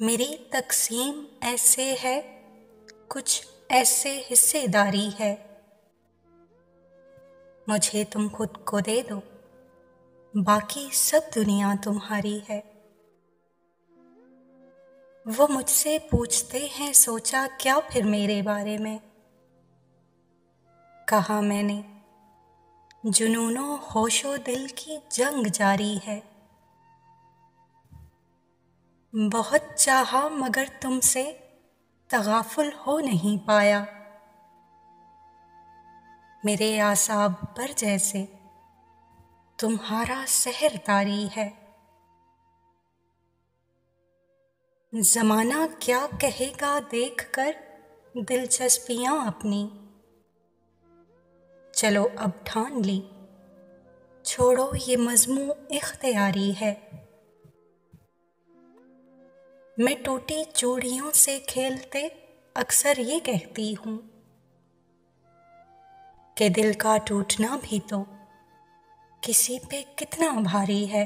मेरी तकसीम ऐसे है, कुछ ऐसे हिस्सेदारी है। मुझे तुम खुद को दे दो, बाकी सब दुनिया तुम्हारी है। वो मुझसे पूछते हैं सोचा क्या फिर मेरे बारे में, कहा मैंने जुनूनो होशो दिल की जंग जारी है। बहुत चाहा मगर तुमसे तगाफुल हो नहीं पाया, मेरे आसाब पर जैसे तुम्हारा सहर तारी है। ज़माना क्या कहेगा देखकर दिलचस्पियाँ अपनी, चलो अब ठान ली छोड़ो ये मजमू इख्तियारी है। मैं टूटी चूड़ियों से खेलते अक्सर ये कहती हूँ कि दिल का टूटना भी तो किसी पे कितना भारी है।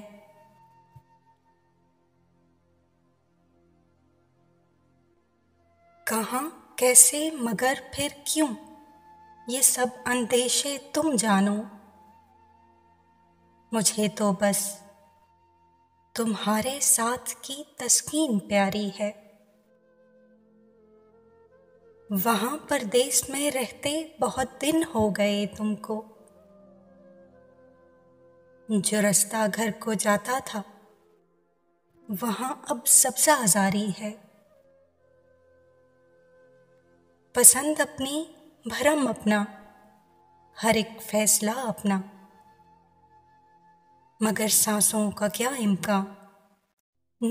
कहाँ कैसे मगर फिर क्यों, ये सब अंदेशे तुम जानो, मुझे तो बस तुम्हारे साथ की तस्कीन प्यारी है। वहाँ परदेश में रहते बहुत दिन हो गए तुमको, जो रास्ता घर को जाता था वहाँ अब सब्जा जारी है। पसंद अपनी भरम अपना, हर एक फैसला अपना, मगर सांसों का क्या इम्कान,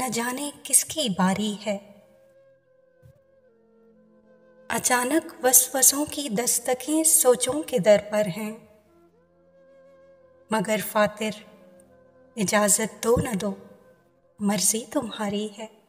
न जाने किसकी बारी है। अचानक वसवसों की दस्तकें सोचों के दर पर हैं, मगर फातिर इजाज़त दो न दो मर्जी तुम्हारी है।